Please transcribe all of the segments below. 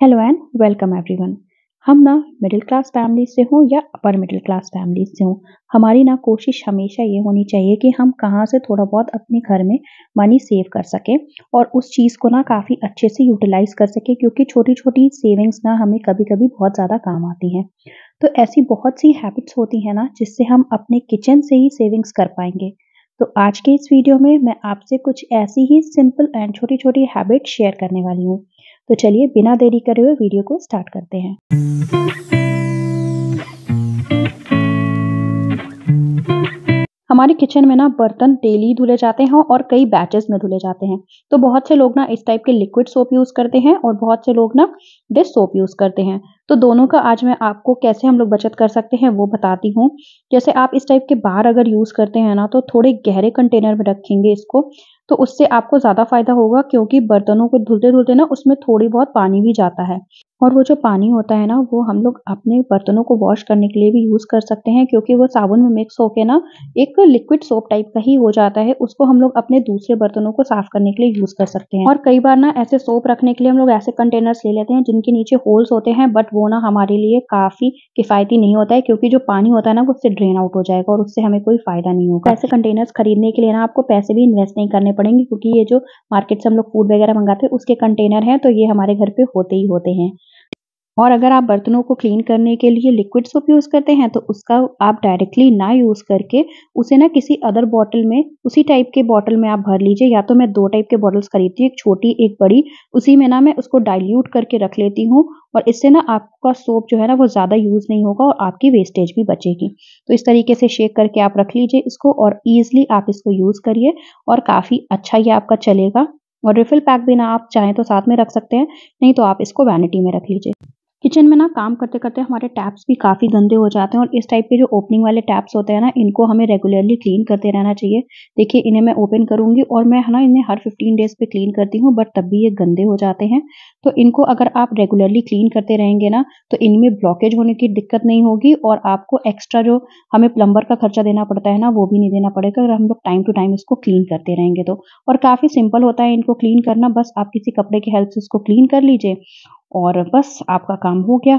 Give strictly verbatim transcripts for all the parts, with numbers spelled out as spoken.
Hello and welcome everyone. हम ना middle class family से हों या अपर मिडिल क्लास फैमिली से हों, हमारी ना कोशिश हमेशा ये होनी चाहिए कि हम कहाँ से थोड़ा बहुत अपने घर में मनी सेव कर सकें और उस चीज़ को ना काफ़ी अच्छे से यूटिलाइज कर सकें, क्योंकि छोटी छोटी सेविंग्स ना हमें कभी कभी बहुत ज़्यादा काम आती हैं। तो ऐसी बहुत सी हैबिट्स होती हैं ना जिससे हम अपने किचन से ही सेविंग्स कर पाएंगे। तो आज के इस वीडियो में मैं आपसे कुछ ऐसी ही सिंपल एंड छोटी छोटी हैबिट शेयर करने वाली हूँ। तो चलिए बिना देरी करे हुए वीडियो को स्टार्ट करते हैं। हमारे किचन में ना बर्तन डेली धुले जाते हैं और कई बैचेस में धुले जाते हैं। तो बहुत से लोग ना इस टाइप के लिक्विड सोप यूज़ करते हैं और बहुत से लोग ना डिश सोप यूज़ करते हैं। तो दोनों का आज मैं आपको कैसे हम लोग बचत कर सकते हैं वो बताती हूँ। जैसे आप इस टाइप के बार अगर यूज़ करते हैं ना तो थोड़े गहरे कंटेनर में रखेंगे इसको, तो उससे आपको ज़्यादा फायदा होगा, क्योंकि बर्तनों को धुलते धुलते ना उसमें थोड़ी बहुत पानी भी जाता है और वो जो पानी होता है ना वो हम लोग अपने बर्तनों को वॉश करने के लिए भी यूज़ कर सकते हैं, क्योंकि वो साबुन में मिक्स होके ना एक लिक्विड सोप टाइप का ही हो जाता है। उसको हम लोग अपने दूसरे बर्तनों को साफ करने के लिए यूज़ कर सकते हैं। और कई बार ना ऐसे सोप रखने के लिए हम लोग ऐसे कंटेनर्स ले लेते हैं जिनके नीचे होल्स होते हैं, बट वो ना हमारे लिए काफ़ी किफ़ायती नहीं होता है, क्योंकि जो पानी होता है ना वो उससे ड्रेन आउट हो जाएगा और उससे हमें कोई फ़ायदा नहीं होगा। ऐसे कंटेनर्स खरीदने के लिए ना आपको पैसे भी इन्वेस्ट नहीं करने पड़ेंगे, क्योंकि ये जो मार्केट से हम लोग फूड वगैरह मंगाते हैं उसके कंटेनर हैं, तो ये हमारे घर पे होते ही होते हैं। और अगर आप बर्तनों को क्लीन करने के लिए लिक्विड सोप यूज़ करते हैं तो उसका आप डायरेक्टली ना यूज़ करके उसे ना किसी अदर बॉटल में, उसी टाइप के बॉटल में आप भर लीजिए। या तो मैं दो टाइप के बॉटल्स खरीदती हूँ, एक छोटी एक बड़ी, उसी में ना मैं उसको डाइल्यूट करके रख लेती हूँ और इससे ना आपका सोप जो है ना वो ज़्यादा यूज़ नहीं होगा और आपकी वेस्टेज भी बचेगी। तो इस तरीके से शेक करके आप रख लीजिए इसको और ईजिली आप इसको यूज़ करिए और काफ़ी अच्छा ये आपका चलेगा। और रिफिल पैक भी ना आप चाहें तो साथ में रख सकते हैं, नहीं तो आप इसको वैनिटी में रख लीजिए। किचन में ना काम करते करते हमारे टैप्स भी काफ़ी गंदे हो जाते हैं और इस टाइप के जो ओपनिंग वाले टैप्स होते हैं ना इनको हमें रेगुलरली क्लीन करते रहना चाहिए। देखिए इन्हें मैं ओपन करूँगी और मैं है ना इन्हें हर फिफ्टीन डेज़ पे क्लीन करती हूँ, बट तब भी ये गंदे हो जाते हैं। तो इनको अगर आप रेगुलरली क्लीन करते रहेंगे ना तो इनमें ब्लॉकेज होने की दिक्कत नहीं होगी और आपको एक्स्ट्रा जो हमें प्लम्बर का खर्चा देना पड़ता है ना वो भी नहीं देना पड़ेगा अगर हम लोग टाइम टू टाइम इसको क्लीन करते रहेंगे तो। और काफ़ी सिंपल होता है इनको क्लीन करना, बस आप किसी कपड़े की हेल्प से इसको क्लीन कर लीजिए और बस आपका काम हो गया।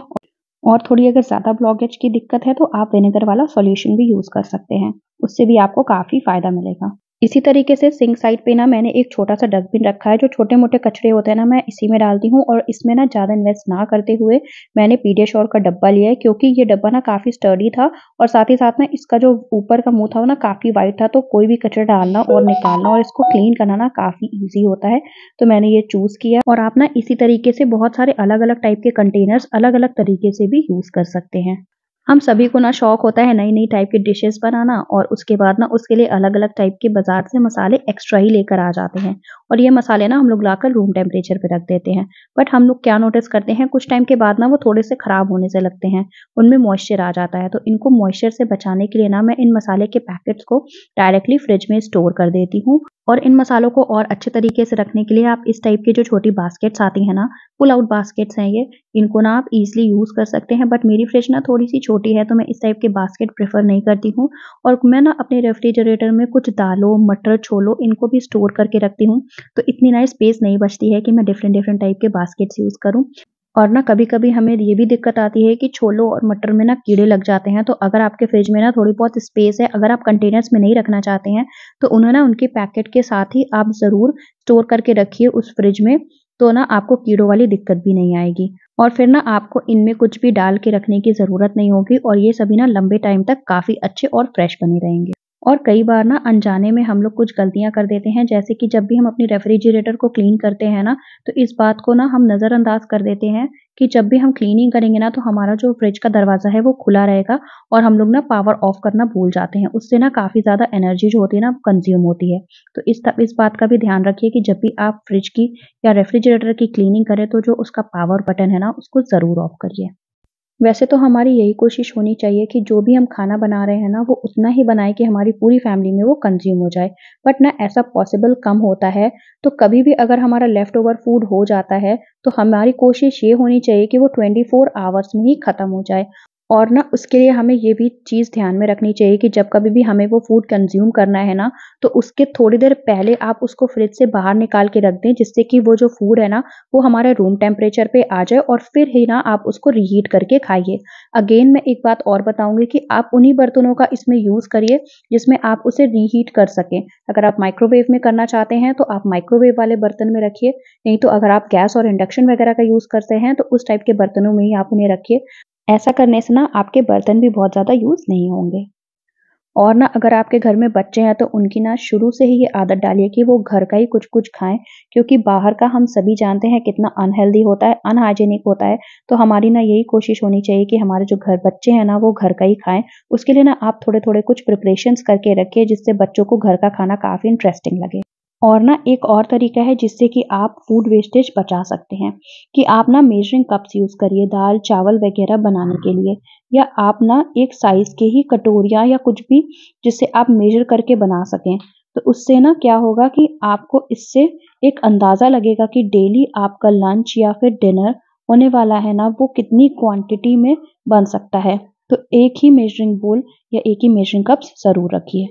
और थोड़ी अगर ज़्यादा ब्लॉकेज की दिक्कत है तो आप विनेगर वाला सॉल्यूशन भी यूज़ कर सकते हैं, उससे भी आपको काफ़ी फ़ायदा मिलेगा। इसी तरीके से सिंक साइड पे ना मैंने एक छोटा सा डस्टबिन रखा है, जो छोटे मोटे कचरे होते हैं ना मैं इसी में डालती हूँ। और इसमें ना ज़्यादा इन्वेस्ट ना करते हुए मैंने पीडियाश्योर का डब्बा लिया है, क्योंकि ये डब्बा ना काफ़ी स्टर्डी था और साथ ही साथ ना इसका जो ऊपर का मुँह था वो ना काफ़ी वाइट था, तो कोई भी कचरा डालना और निकालना और इसको क्लीन करना ना काफ़ी ईजी होता है, तो मैंने ये चूज़ किया। और आप ना इसी तरीके से बहुत सारे अलग अलग टाइप के कंटेनर्स अलग अलग तरीके से भी यूज़ कर सकते हैं। हम सभी को ना शौक होता है नई नई टाइप की डिशेस बनाना और उसके बाद ना उसके लिए अलग अलग टाइप के बाजार से मसाले एक्स्ट्रा ही लेकर आ जाते हैं और ये मसाले ना हम लोग लाकर रूम टेम्परेचर पे रख देते हैं। बट हम लोग क्या नोटिस करते हैं, कुछ टाइम के बाद ना वो थोड़े से ख़राब होने से लगते हैं, उनमें मॉइस्चर आ जाता है। तो इनको मॉइस्चर से बचाने के लिए ना मैं इन मसाले के पैकेट्स को डायरेक्टली फ्रिज में स्टोर कर देती हूँ। और इन मसालों को और अच्छे तरीके से रखने के लिए आप इस टाइप की जो छोटी बास्केट्स आती हैं ना, पुल आउट बास्केट्स हैं ये, इनको ना आप इजीली यूज़ कर सकते हैं। बट मेरी फ्रिज ना थोड़ी सी छोटी है तो मैं इस टाइप के बास्केट प्रेफर नहीं करती हूँ और मैं ना अपने रेफ्रिजरेटर में कुछ दालों, मटर, छोलों इनको भी स्टोर करके रखती हूँ, तो इतनी ना स्पेस नहीं बचती है कि मैं डिफरेंट डिफरेंट टाइप के बास्केट्स यूज़ करूँ। और ना कभी कभी हमें ये भी दिक्कत आती है कि छोलों और मटर में ना कीड़े लग जाते हैं, तो अगर आपके फ्रिज में ना थोड़ी बहुत स्पेस है, अगर आप कंटेनर्स में नहीं रखना चाहते हैं तो उन्हें ना उनके पैकेट के साथ ही आप ज़रूर स्टोर करके रखिए उस फ्रिज में, तो ना आपको कीड़ों वाली दिक्कत भी नहीं आएगी। और फिर ना आपको इनमें कुछ भी डाल के रखने की ज़रूरत नहीं होगी और ये सभी ना लंबे टाइम तक काफ़ी अच्छे और फ्रेश बने रहेंगे। और कई बार ना अनजाने में हम लोग कुछ गलतियां कर देते हैं, जैसे कि जब भी हम अपने रेफ्रिजरेटर को क्लीन करते हैं ना तो इस बात को ना हम नज़रअंदाज कर देते हैं कि जब भी हम क्लीनिंग करेंगे ना तो हमारा जो फ्रिज का दरवाज़ा है वो खुला रहेगा और हम लोग ना पावर ऑफ करना भूल जाते हैं, उससे ना काफ़ी ज़्यादा एनर्जी जो होती है ना कंज्यूम होती है। तो इस इस बात का भी ध्यान रखिए कि जब भी आप फ्रिज की या रेफ्रिजरेटर की क्लीनिंग करें तो जो उसका पावर बटन है ना उसको ज़रूर ऑफ करिए। वैसे तो हमारी यही कोशिश होनी चाहिए कि जो भी हम खाना बना रहे हैं ना वो उतना ही बनाए कि हमारी पूरी फैमिली में वो कंज्यूम हो जाए, बट ना ऐसा पॉसिबल कम होता है। तो कभी भी अगर हमारा लेफ़्ट ओवर फूड हो जाता है तो हमारी कोशिश ये होनी चाहिए कि वो ट्वेंटी फोर आवर्स में ही ख़त्म हो जाए। और ना उसके लिए हमें ये भी चीज़ ध्यान में रखनी चाहिए कि जब कभी भी हमें वो फूड कंज्यूम करना है ना, तो उसके थोड़ी देर पहले आप उसको फ्रिज से बाहर निकाल के रख दें, जिससे कि वो जो फूड है ना वो हमारे रूम टेम्परेचर पे आ जाए और फिर ही ना आप उसको रीहीट करके खाइए। अगेन मैं एक बात और बताऊंगी कि आप उन्हीं बर्तनों का इसमें यूज़ करिए जिसमें आप उसे रीहीट कर सकें। अगर आप माइक्रोवेव में करना चाहते हैं तो आप माइक्रोवेव वाले बर्तन में रखिए, नहीं तो अगर आप गैस और इंडक्शन वगैरह का यूज़ करते हैं तो उस टाइप के बर्तनों में ही आप उन्हें रखिए। ऐसा करने से ना आपके बर्तन भी बहुत ज़्यादा यूज़ नहीं होंगे। और ना अगर आपके घर में बच्चे हैं तो उनकी ना शुरू से ही ये आदत डालिए कि वो घर का ही कुछ कुछ खाएं, क्योंकि बाहर का हम सभी जानते हैं कितना अनहेल्दी होता है, अनहाइजेनिक होता है। तो हमारी ना यही कोशिश होनी चाहिए कि हमारे जो घर बच्चे हैं ना वो घर का ही खाएं। उसके लिए ना आप थोड़े थोड़े कुछ प्रिपरेशंस करके रखिए जिससे बच्चों को घर का खाना काफ़ी इंटरेस्टिंग लगे। और ना एक और तरीका है जिससे कि आप फूड वेस्टेज बचा सकते हैं कि आप ना मेजरिंग कप्स यूज़ करिए दाल चावल वगैरह बनाने के लिए, या आप ना एक साइज़ के ही कटोरियाँ या कुछ भी जिससे आप मेजर करके बना सकें। तो उससे ना क्या होगा कि आपको इससे एक अंदाज़ा लगेगा कि डेली आपका लंच या फिर डिनर होने वाला है ना वो कितनी क्वांटिटी में बन सकता है। तो एक ही मेजरिंग बोल या एक ही मेजरिंग कप्स ज़रूर रखिए।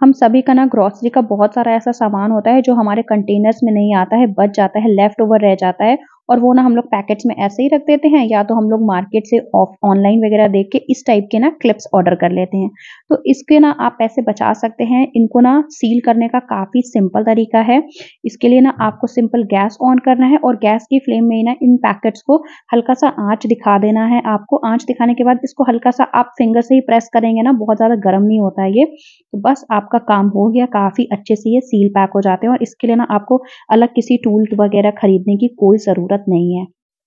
हम सभी का ना ग्रॉसरी का बहुत सारा ऐसा सामान होता है जो हमारे कंटेनर्स में नहीं आता है, बच जाता है, लेफ्ट ओवर रह जाता है, और वो ना हम लोग पैकेट्स में ऐसे ही रख देते हैं, या तो हम लोग मार्केट से ऑफ ऑनलाइन वगैरह देख के इस टाइप के ना क्लिप्स ऑर्डर कर लेते हैं। तो इसके ना आप पैसे बचा सकते हैं। इनको ना सील करने का काफ़ी सिंपल तरीका है। इसके लिए ना आपको सिंपल गैस ऑन करना है और गैस की फ्लेम में ना इन पैकेट्स को हल्का सा आँच दिखा देना है आपको। आँच दिखाने के बाद इसको हल्का सा आप फिंगर से ही प्रेस करेंगे ना, बहुत ज़्यादा गर्म नहीं होता है ये। तो बस आपका काम हो गया, काफ़ी अच्छे से ये सील पैक हो जाते हैं और इसके लिए ना आपको अलग किसी टूल वगैरह खरीदने की कोई ज़रूरत नहीं है।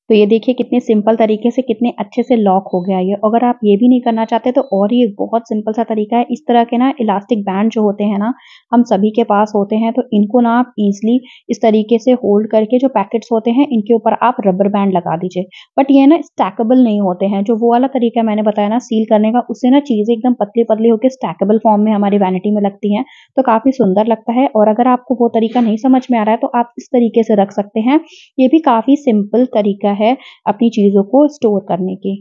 तो ये देखिए कितने सिंपल तरीके से कितने अच्छे से लॉक हो गया ये। अगर आप ये भी नहीं करना चाहते तो और ये बहुत सिंपल सा तरीका है। इस तरह के ना इलास्टिक बैंड जो होते हैं ना हम सभी के पास होते हैं, तो इनको ना आप इजीली इस तरीके से होल्ड करके जो पैकेट्स होते हैं इनके ऊपर आप रबर बैंड लगा दीजिए। बट ये ना स्टैकेबल नहीं होते हैं। जो वो वाला तरीका मैंने बताया ना सील करने का, उससे ना चीज़ें एकदम पतली पतली होकर स्टैकेबल फॉर्म में हमारी वैनिटी में लगती हैं, तो काफ़ी सुंदर लगता है। और अगर आपको वो तरीका नहीं समझ में आ रहा है तो आप इस तरीके से रख सकते हैं। ये भी काफ़ी सिंपल तरीका है अपनी चीजों को स्टोर करने की।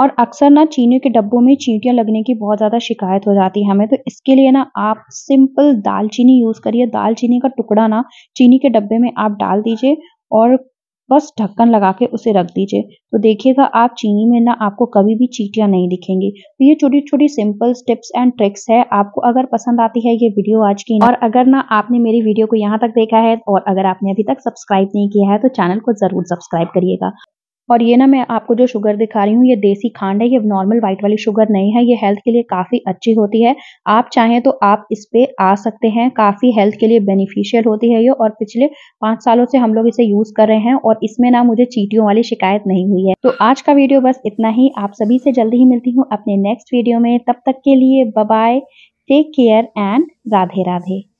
और अक्सर ना चीनी के डब्बों में चींटियाँ लगने की बहुत ज़्यादा शिकायत हो जाती है हमें, तो इसके लिए ना आप सिंपल दालचीनी यूज़ करिए। दालचीनी का टुकड़ा ना चीनी के डब्बे में आप डाल दीजिए और बस ढक्कन लगा के उसे रख दीजिए। तो देखिएगा आप चीनी में ना आपको कभी भी चींटियाँ नहीं दिखेंगी। तो ये छोटी छोटी सिंपल टिप्स एंड ट्रिक्स है। आपको अगर पसंद आती है ये वीडियो आज की, और अगर ना आपने मेरी वीडियो को यहाँ तक देखा है और अगर आपने अभी तक सब्सक्राइब नहीं किया है तो चैनल को ज़रूर सब्सक्राइब करिएगा। और ये ना मैं आपको जो शुगर दिखा रही हूँ ये देसी खांड है, ये नॉर्मल वाइट वाली शुगर नहीं है। ये हेल्थ के लिए काफ़ी अच्छी होती है। आप चाहें तो आप इस पे आ सकते हैं, काफ़ी हेल्थ के लिए बेनिफिशियल होती है ये। और पिछले पाँच सालों से हम लोग इसे यूज़ कर रहे हैं और इसमें ना मुझे चींटियों वाली शिकायत नहीं हुई है। तो आज का वीडियो बस इतना ही। आप सभी से जल्दी ही मिलती हूँ अपने नेक्स्ट वीडियो में। तब तक के लिए bye bye, take care and Radhe Radhe.